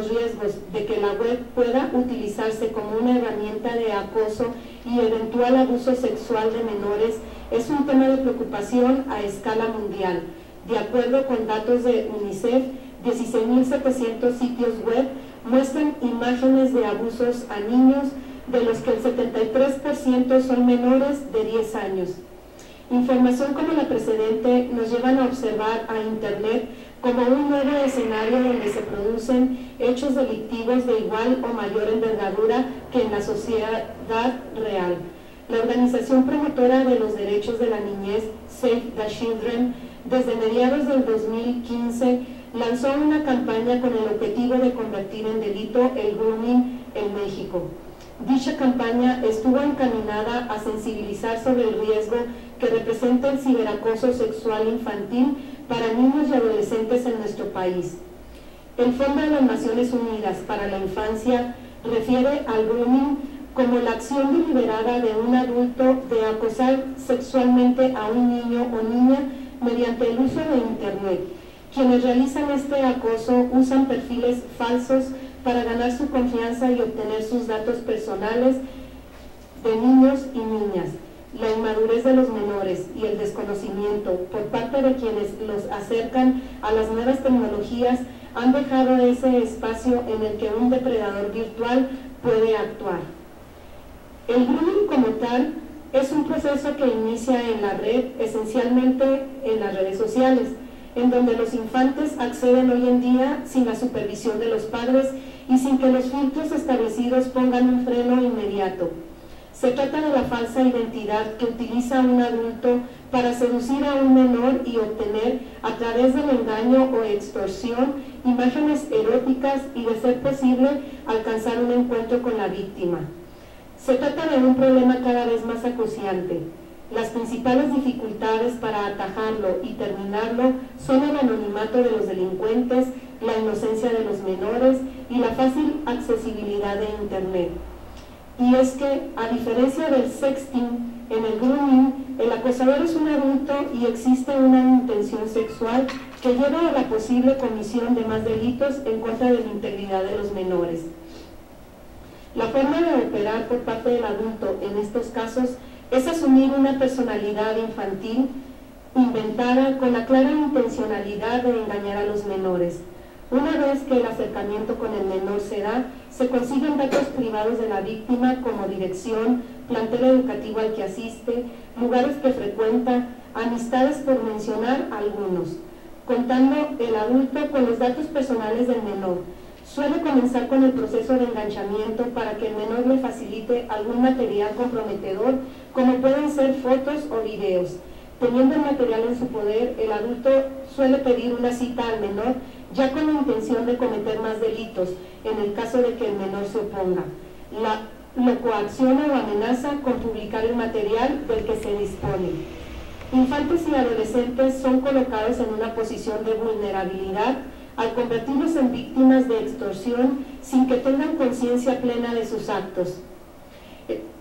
los riesgos de que la web pueda utilizarse como una herramienta de acoso y eventual abuso sexual de menores es un tema de preocupación a escala mundial. De acuerdo con datos de UNICEF, 16.700 sitios web muestran imágenes de abusos a niños, de los que el 73% son menores de 10 años. Información como la precedente nos llevan a observar a Internet como un nuevo escenario donde se producen hechos delictivos de igual o mayor envergadura que en la sociedad real. La organización promotora de los derechos de la niñez, Save the Children, desde mediados del 2015 lanzó una campaña con el objetivo de convertir en delito el grooming en México. Dicha campaña estuvo encaminada a sensibilizar sobre el riesgo que representa el ciberacoso sexual infantil para niños y adolescentes en nuestro país. El Fondo de las Naciones Unidas para la Infancia refiere al grooming como la acción deliberada de un adulto de acosar sexualmente a un niño o niña mediante el uso de Internet. Quienes realizan este acoso usan perfiles falsos para ganar su confianza y obtener sus datos personales de niños y niñas. La inmadurez de los menores y el desconocimiento por parte de quienes los acercan a las nuevas tecnologías han dejado ese espacio en el que un depredador virtual puede actuar. El grooming como tal es un proceso que inicia en la red, esencialmente en las redes sociales, en donde los infantes acceden hoy en día sin la supervisión de los padres y sin que los filtros establecidos pongan un freno inmediato. Se trata de la falsa identidad que utiliza un adulto para seducir a un menor y obtener, a través del engaño o extorsión, imágenes eróticas y, de ser posible, alcanzar un encuentro con la víctima. Se trata de un problema cada vez más acuciante. Las principales dificultades para atajarlo y terminarlo son el anonimato de los delincuentes, la inocencia de los menores y la fácil accesibilidad de Internet. Y es que, a diferencia del sexting, en el grooming, el acosador es un adulto y existe una intención sexual que lleva a la posible comisión de más delitos en contra de la integridad de los menores. La forma de operar por parte del adulto en estos casos es asumir una personalidad infantil inventada con la clara intencionalidad de engañar a los menores. Una vez que el acercamiento con el menor se da, se consiguen datos privados de la víctima como dirección, plantel educativo al que asiste, lugares que frecuenta, amistades por mencionar algunos, contando el adulto con los datos personales del menor. Suele comenzar con el proceso de enganchamiento para que el menor le facilite algún material comprometedor, como pueden ser fotos o videos. Teniendo el material en su poder, el adulto suele pedir una cita al menor, ya con la intención de cometer más delitos, en el caso de que el menor se oponga. Lo coacciona o amenaza con publicar el material del que se dispone. Infantes y adolescentes son colocados en una posición de vulnerabilidad, al convertirlos en víctimas de extorsión sin que tengan conciencia plena de sus actos.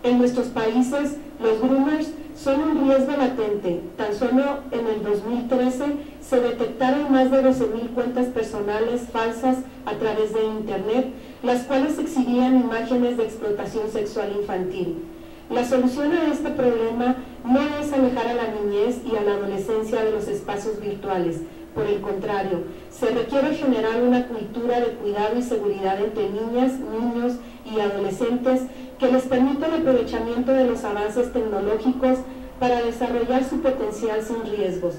En nuestros países, los groomers son un riesgo latente. Tan solo en el 2013 se detectaron más de 12.000 cuentas personales falsas a través de Internet, las cuales exhibían imágenes de explotación sexual infantil. La solución a este problema no es alejar a la niñez y a la adolescencia de los espacios virtuales. Por el contrario, se requiere generar una cultura de cuidado y seguridad entre niñas, niños y adolescentes que les permita el aprovechamiento de los avances tecnológicos para desarrollar su potencial sin riesgos.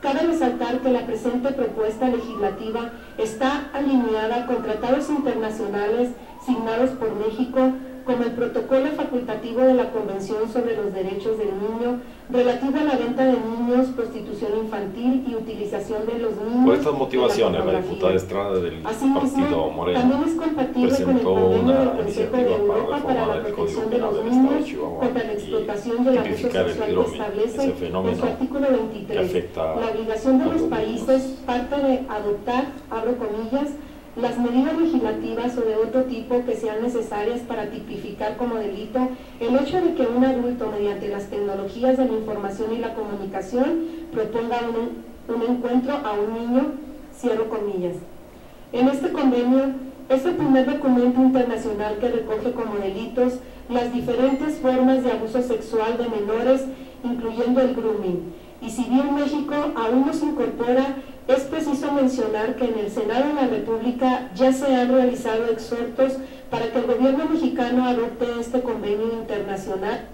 Cabe resaltar que la presente propuesta legislativa está alineada con tratados internacionales signados por México, como el protocolo facultativo de la Convención sobre los Derechos del Niño, relativo a la venta de niños, prostitución infantil y utilización de los niños. Por estas motivaciones, la diputada Estrada del Partido Morena presentó una iniciativa para reformar el Código Penal del Estado de Chihuahua y tipificar el grooming, ese fenómeno que afecta la obligación de los países, parte de adoptar, abro comillas, las medidas legislativas o de otro tipo que sean necesarias para tipificar como delito el hecho de que un adulto, mediante las tecnologías de la información y la comunicación, proponga un encuentro a un niño, cierro comillas. En este convenio Es el primer documento internacional que recoge como delitos las diferentes formas de abuso sexual de menores, incluyendo el grooming. Y si bien México aún no se incorpora, es preciso mencionar que en el Senado de la República ya se han realizado exhortos para que el gobierno mexicano adopte este convenio internacional